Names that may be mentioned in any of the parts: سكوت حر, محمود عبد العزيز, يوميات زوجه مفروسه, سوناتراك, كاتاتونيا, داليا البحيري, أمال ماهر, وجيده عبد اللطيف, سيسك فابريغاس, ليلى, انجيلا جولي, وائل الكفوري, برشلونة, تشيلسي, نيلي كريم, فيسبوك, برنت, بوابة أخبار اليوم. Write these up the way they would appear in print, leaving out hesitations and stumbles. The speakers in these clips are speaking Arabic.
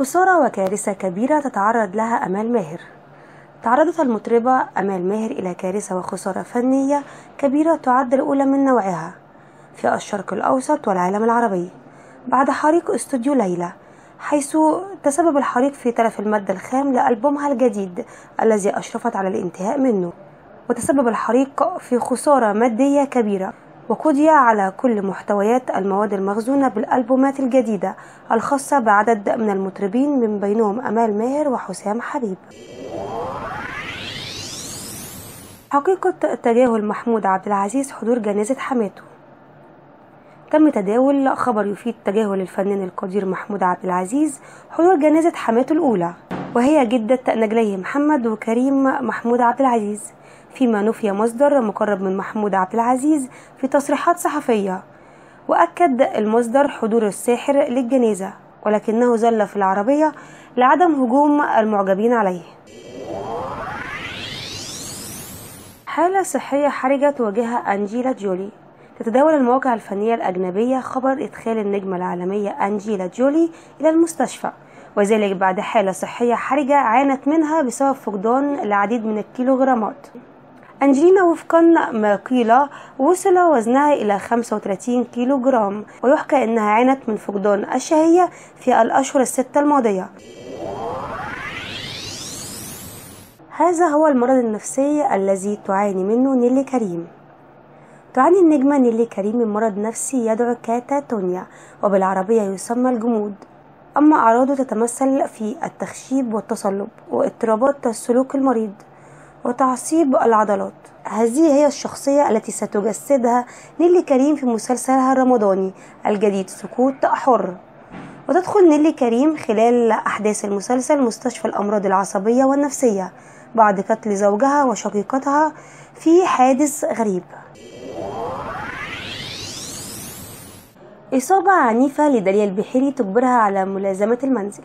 خسارة وكارثة كبيرة تتعرض لها أمال ماهر. تعرضت المطربة أمال ماهر إلى كارثة وخسارة فنية كبيرة تعد الأولى من نوعها في الشرق الأوسط والعالم العربي بعد حريق استوديو ليلى، حيث تسبب الحريق في تلف المادة الخام لألبومها الجديد الذي أشرفت على الانتهاء منه، وتسبب الحريق في خسارة مادية كبيرة، وقضي على كل محتويات المواد المخزونة بالألبومات الجديدة الخاصة بعدد من المطربين من بينهم أمال ماهر وحسام حبيب. حقيقة تجاهل محمود عبد العزيز حضور جنازة حماته. تم تداول خبر يفيد تجاهل الفنان القدير محمود عبد العزيز حضور جنازة حماته الأولى، وهي جدة نجلي محمد وكريم محمود عبد العزيز، فيما نفي مصدر مقرب من محمود عبد العزيز في تصريحات صحفية. وأكد المصدر حضور الساحر للجنازة، ولكنه ظل في العربية لعدم هجوم المعجبين عليه. حالة صحية حرجة تواجهها انجيلا جولي. تتداول المواقع الفنية الأجنبية خبر إدخال النجمة العالمية انجيلا جولي إلى المستشفى، وذلك بعد حالة صحية حرجة عانت منها بسبب فقدان العديد من الكيلوغرامات. أنجلينا وفقا ما قيل وصل وزنها إلى 35 كيلوغرام، ويحكى أنها عانت من فقدان الشهية في الأشهر الستة الماضية. هذا هو المرض النفسي الذي تعاني منه نيلي كريم. تعاني النجمة نيلي كريم من مرض نفسي يدعو كاتاتونيا، وبالعربية يسمى الجمود. أما أعراضه تتمثل في التخشيب والتصلب واضطرابات السلوك المريض وتعصيب العضلات. هذه هي الشخصية التي ستجسدها نيلي كريم في مسلسلها الرمضاني الجديد سكوت حر، وتدخل نيلي كريم خلال أحداث المسلسل مستشفى الأمراض العصبية والنفسية بعد قتل زوجها وشقيقتها في حادث غريب. إصابة عنيفة لداليا البحيري تجبرها على ملازمة المنزل.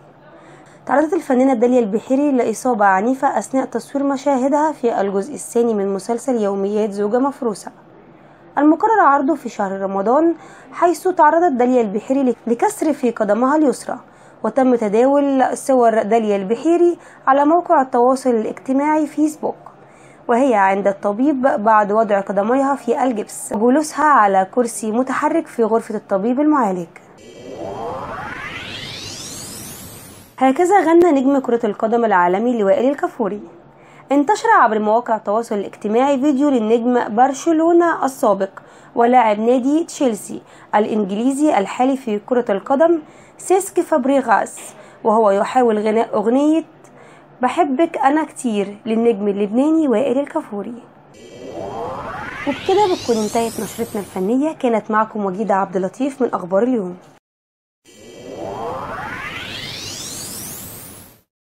تعرضت الفنانة داليا البحيري لإصابة عنيفة أثناء تصوير مشاهدها في الجزء الثاني من مسلسل يوميات زوجه مفروسه المقرر عرضه في شهر رمضان، حيث تعرضت داليا البحيري لكسر في قدمها اليسرى. وتم تداول صور داليا البحيري على موقع التواصل الاجتماعي فيسبوك وهي عند الطبيب بعد وضع قدميها في الجبس وجلوسها على كرسي متحرك في غرفة الطبيب المعالج. هكذا غنى نجم كرة القدم العالمي لوائل الكفوري. انتشر عبر مواقع التواصل الاجتماعي فيديو للنجم برشلونة السابق ولاعب نادي تشيلسي الإنجليزي الحالي في كرة القدم سيسك فابريغاس، وهو يحاول غناء أغنية بحبك أنا كتير للنجم اللبناني وائل الكفوري. وبكده بتكون انتهت نشرتنا الفنية. كانت معكم وجيده عبد اللطيف من أخبار اليوم.